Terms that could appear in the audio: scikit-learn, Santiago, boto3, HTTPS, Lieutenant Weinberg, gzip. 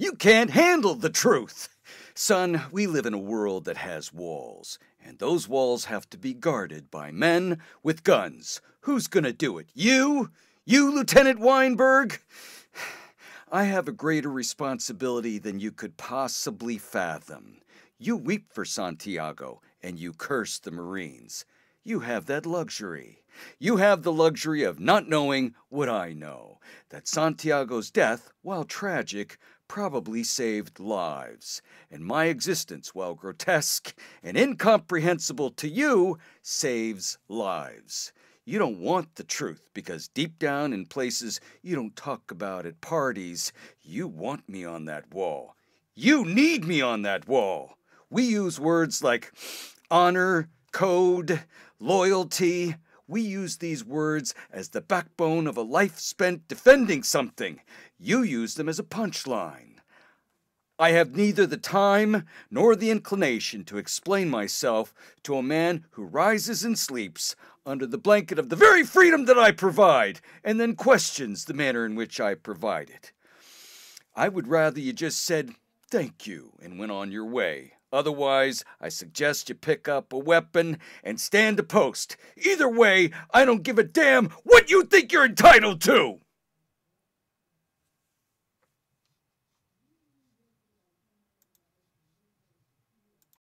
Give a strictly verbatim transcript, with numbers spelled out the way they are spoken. You can't handle the truth. Son, we live in a world that has walls, and those walls have to be guarded by men with guns. Who's gonna do it? You? You, Lieutenant Weinberg? I have a greater responsibility than you could possibly fathom. You weep for Santiago, and you curse the Marines. You have that luxury. You have the luxury of not knowing what I know, that Santiago's death, while tragic, probably saved lives, and my existence, while grotesque and incomprehensible to you, saves lives. You don't want the truth, because deep down in places you don't talk about at parties, you want me on that wall. You need me on that wall. We use words like honor, code, loyalty. We use these words as the backbone of a life spent defending something. You use them as a punchline. I have neither the time nor the inclination to explain myself to a man who rises and sleeps under the blanket of the very freedom that I provide, and then questions the manner in which I provide it. I would rather you just said, "Thank you," and went on your way. Otherwise, I suggest you pick up a weapon and stand a post. Either way, I don't give a damn what you think you're entitled to!